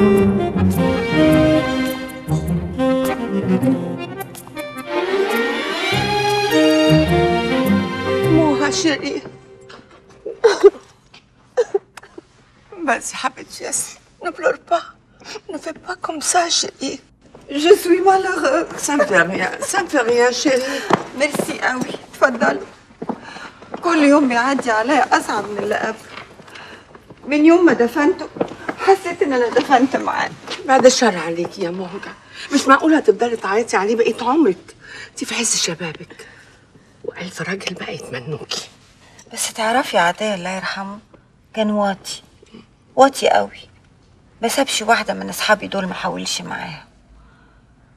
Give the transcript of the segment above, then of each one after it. موها شقية Vas-y, habituez. Ne pleure pas. Ne fais pas comme ça, chérie. Je suis malheureuse. Ça ne fait rien, chérie. Merci, ah oui. تفضل. كل يوم يعدي علي أصعب من اللي قبل. من يوم ما دفنته حسيت إن أنا دفنت معاه. بعد الشر عليكي يا مهجة. مش معقولة هتفضلي تعيطي عليه بقيت عمرك. أنتِ في عز شبابك. وألف راجل بقى يتمنوكي. بس تعرفي عطية الله يرحمه كان واطي. واطي قوي ما سابش واحده من اصحابي دول ما حاولش معاها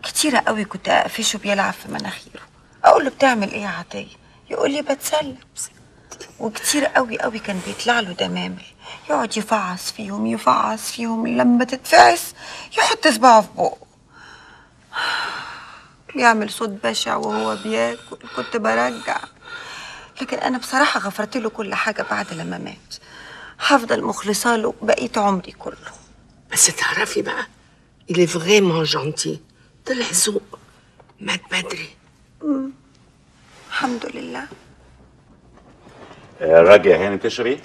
كتيره قوي كنت اقفشه بيلعب في مناخيره اقول له بتعمل ايه يا عطيه يقول لي بتسلى وكتير قوي قوي كان بيطلع له دمامل يقعد يفعص فيهم لما تتفعس يحط صباعه في بقه بيعمل صوت بشع وهو بياكل كنت برجع لكن انا بصراحه غفرت له كل حاجه بعد لما مات هفضل مخلصة له بقيت عمري كله بس تعرفي بقى اللي فريمون جانتي طلع ذوق مات بدري الحمد لله راجع هانم تشربي؟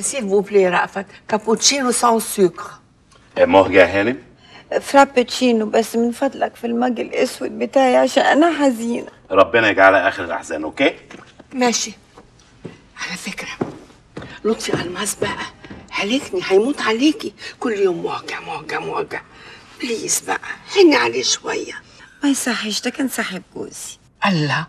سيل فو بلي رأفت كابوتشينو سان سكر مهجة هانم؟ فرابتشينو بس من فضلك في المج الاسود بتاعي عشان انا حزينة ربنا يجعلها اخر الاحزان اوكي؟ ماشي على فكرة لطفي الماس بقى هلكني هيموت عليكي كل يوم موجع بليز بقى هني عليه شويه ما يصحيش ده كان صاحب جوزي الله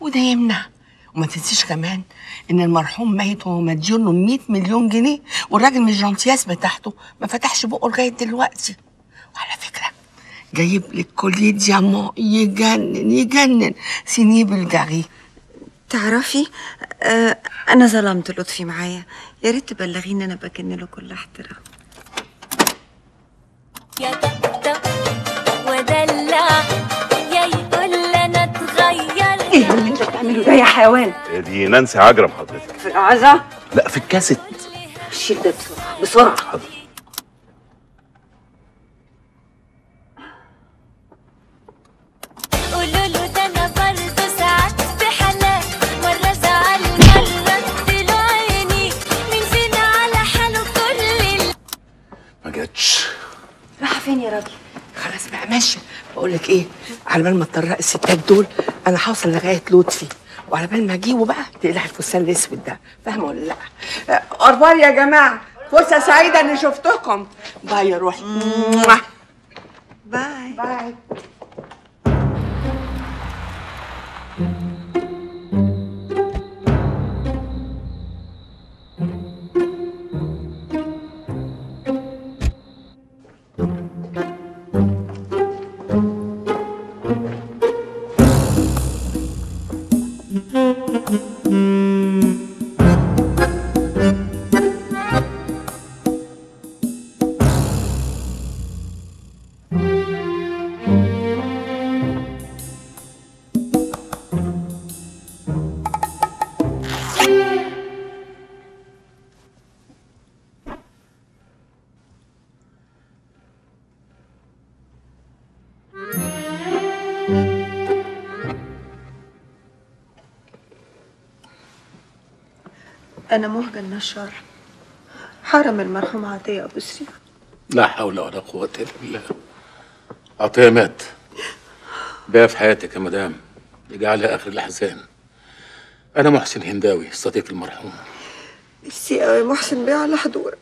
وده يمنع وما تنسيش كمان ان المرحوم ميت وهو مديون له 100 مليون جنيه والراجل من الجانتياس بتاعته ما فتحش بقه لغايه دلوقتي وعلى فكره جايب لك كوليه ديامون يجنن سينيه بلجاري تعرفي أنا ظلمت لطفي معايا يا ريت تبلغيني أنا بكن له كل احترام يا دق ودلع يا يقول أنا اتغير إيه اللي أنت بتعمله ده يا حيوان؟ دي نانسي عجرم حضرتك في العزة؟ لا في الكاسيت شيل ده بسرعة حاضر راح فين يا راجل؟ خلاص بقى ماشي بقول لك ايه على بال ما تطرق الستات دول انا هوصل لغايه لطفي وعلى بال ما اجيبه بقى تقلع الفستان الاسود ده فاهمه ولا لا؟ اخبار يا جماعه فرصه سعيده اني شفتكم باي يا روحي باي باي أنا مهجة النشار حرم المرحوم عطية أبو سيف لا حول ولا قوة إلا بالله عطية مات بقى في حياتك يا مدام يجعلها آخر الأحزان أنا محسن هنداوي صديق المرحوم ميرسي أوي محسن بيه على حضورك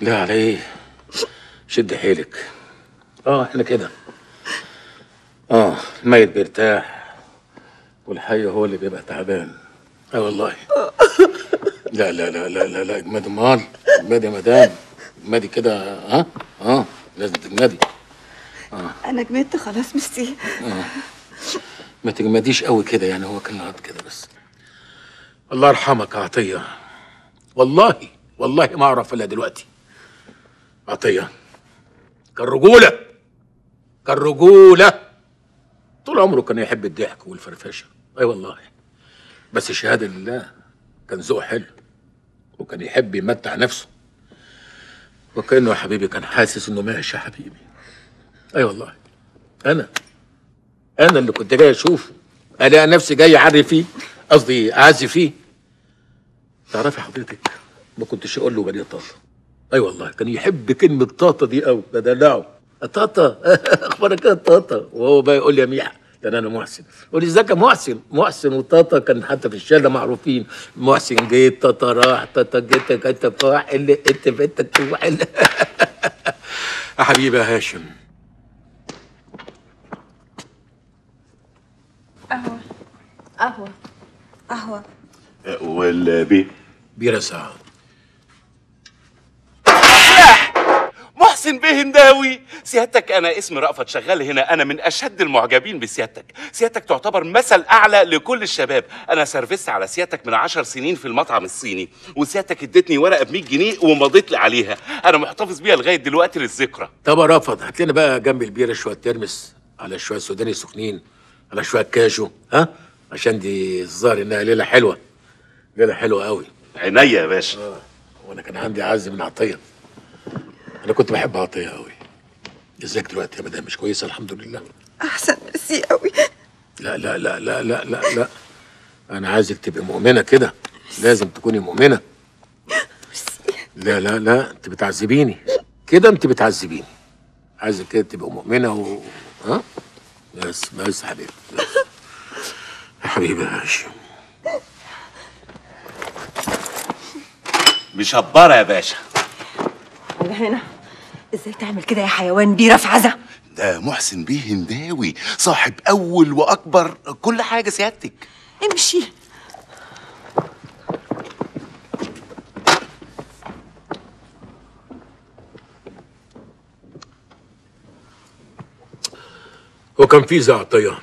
لا على إيه شد حيلك إحنا كده الميت بيرتاح والحي هو اللي بيبقى تعبان والله لا لا لا لا لا اجمدي امال اجمدي يا مدام اجمدي كده لازم تجمدي انا جمدت خلاص مستي ما تجمديش قوي كده يعني هو كان غلط كده بس الله يرحمك يا عطيه والله ما اعرف الا دلوقتي عطيه كالرجوله طول عمره كان يحب الضحك والفرفشه والله بس شهاده لله كان ذوقه حلو وكان يحب يمتع نفسه وكأنه يا حبيبي كان حاسس انه ماشي يا حبيبي. اي أيوة والله، انا اللي كنت جاي اشوفه، الاقي نفسي جاي اعري فيه، قصدي اعزي فيه. تعرفي حضرتك ما كنتش اقول له بني طاطا. اي أيوة والله، كان يحب كلمه طاطا دي قوي، بدلعه طاطا اخبارك ايه يا طاطا؟ وهو بقى يقول لي يا ميحة كان انا محسن، يقول لي ازيك يا محسن. محسن وطاطا كان حتى في الشارع معروفين، محسن جيت طاطا راح، طاطا جيتك انت بتوع اللي انت بنتك تروح. يا حبيبي يا هاشم قهوة قهوة قهوة والبي بيرة ساعة. محسن بيه هنداوي سيادتك، أنا اسم رأفت شغال هنا، أنا من أشد المعجبين بسيادتك، سيادتك تعتبر مثل أعلى لكل الشباب، أنا سرفست على سيادتك من 10 سنين في المطعم الصيني، وسيادتك ادتني ورقة ب100 جنيه ومضيت لي عليها، أنا محتفظ بيها لغاية دلوقتي للذكرى. طب يا رأفت هات لنا بقى جنب البيرة شوية ترمس، على شوية سوداني سخنين، على شوية كاجو، ها؟ عشان دي الظاهر إنها ليلة حلوة، ليلة حلوة أوي. عينيا يا باشا. وأنا كان عندي عزم من عطية. أنا كنت بحب عطية أوي. إزيك دلوقتي يا مدام؟ مش كويسة الحمد لله. أحسن مسي أوي. لا لا لا لا لا لا لا. أنا عايزك تبقي مؤمنة كده، لازم تكوني مؤمنة. لا لا لا، أنت بتعذبيني. كده أنت بتعذبيني. عايزك كده تبقي مؤمنة و ها؟ بس بس يا حبيبي. يا حبيبي يا هاشم. مشبرة يا باشا. أنا هنا. ازاي تعمل كده يا حيوان بيه رفعزة؟ ده محسن بيه هنداوي صاحب أول وأكبر كل حاجة سيادتك. امشي. هو كان في زعطية،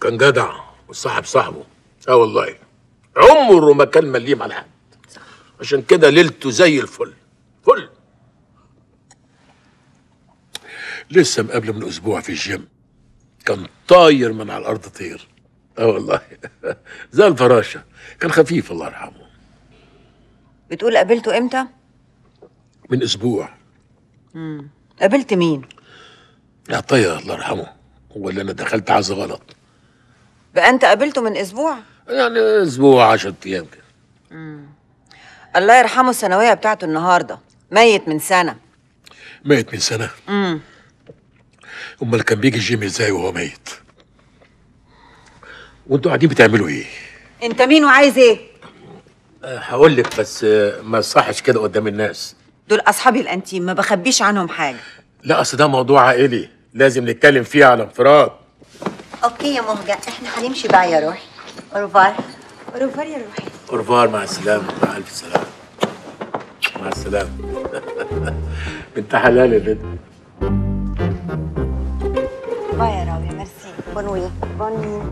كان جدع وصاحب صاحبه. اه والله عمره ما كان مليم على حد، عشان كده ليلته زي الفل فل. لسه مقابله من اسبوع في الجيم، كان طاير من على الارض طير. اه والله زي الفراشه، كان خفيف الله يرحمه. بتقول قابلته امتى؟ من اسبوع. قابلت مين؟ عطيه الله يرحمه. هو اللي انا دخلت عايز غلط بقى. انت قابلته من اسبوع؟ يعني اسبوع 10 ايام كده. الله يرحمه الثانويه بتاعته النهارده، ميت من سنه. ميت من سنه؟ امال كان بيجي الجيم ازاي وهو ميت؟ وانتوا قاعدين بتعملوا ايه؟ انت مين وعايز ايه؟ هقول لك، بس ما صحش كده قدام الناس. دول اصحابي الانتيم، ما بخبيش عنهم حاجه. لا اصل ده موضوع عائلي لازم نتكلم فيه على انفراد. اوكي يا مهجة، احنا هنمشي بقى يا روحي. اورفار. اورفار يا روحي. اورفار، مع السلامة. مع ألف سلامة. مع السلامة. بنت حلال يا بنت. باي يا راوي، ميرسي. بونوي. بونوي.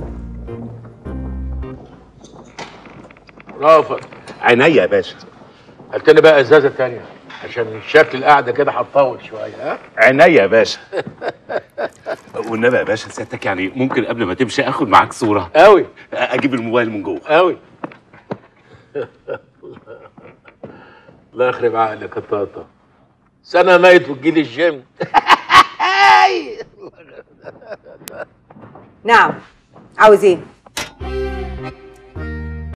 رافض. عينيا يا باشا. هات لنا بقى ازازة تانية، عشان شكل القعده كده هتطول شويه. ها؟ عينيا يا باشا. والنبي يا باشا سيادتك، يعني ممكن قبل ما تمشي اخد معاك صوره؟ قوي. اجيب الموبايل من جوه؟ قوي. الله يخرب عقلك يا طاطا، سنه ميت وتجيلي الجيم. نعم، عاوز ايه؟